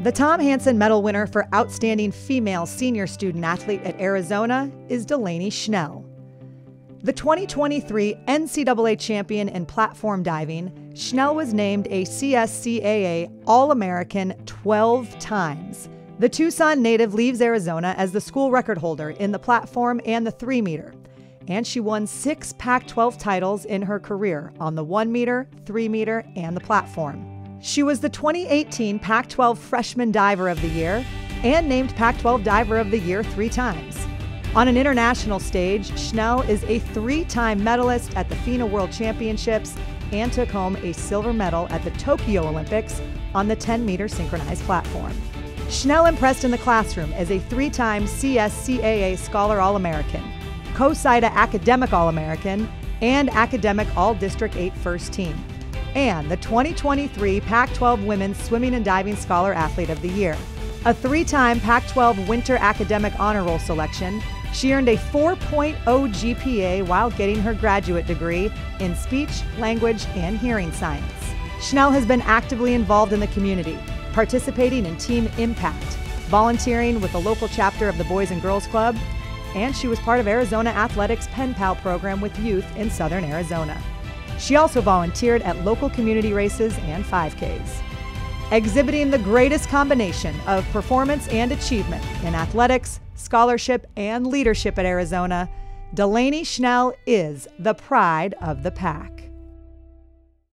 The Tom Hansen Medal winner for Outstanding Female Senior Student Athlete at Arizona is Delaney Schnell. The 2023 NCAA champion in platform diving, Schnell was named a CSCAA All-American 12 times. The Tucson native leaves Arizona as the school record holder in the platform and the 3-meter, and she won 6 Pac-12 titles in her career on the 1-meter, 3-meter, and the platform. She was the 2018 Pac-12 Freshman Diver of the Year and named Pac-12 Diver of the Year 3 times. On an international stage, Schnell is a 3-time medalist at the FINA World Championships and took home a silver medal at the Tokyo Olympics on the 10-meter synchronized platform. Schnell impressed in the classroom as a 3-time CSCAA Scholar All-American, CoSIDA Academic All-American, and Academic All-District 8 First Team, and the 2023 Pac-12 Women's Swimming and Diving Scholar Athlete of the Year. A 3-time Pac-12 Winter Academic Honor Roll selection, she earned a 4.0 GPA while getting her graduate degree in speech, language, and hearing science. Schnell has been actively involved in the community, participating in Team Impact, volunteering with the local chapter of the Boys and Girls Club, and she was part of Arizona Athletics' Pen Pal program with youth in Southern Arizona. She also volunteered at local community races and 5Ks. Exhibiting the greatest combination of performance and achievement in athletics, scholarship, and leadership at Arizona, Delaney Schnell is the pride of the pack.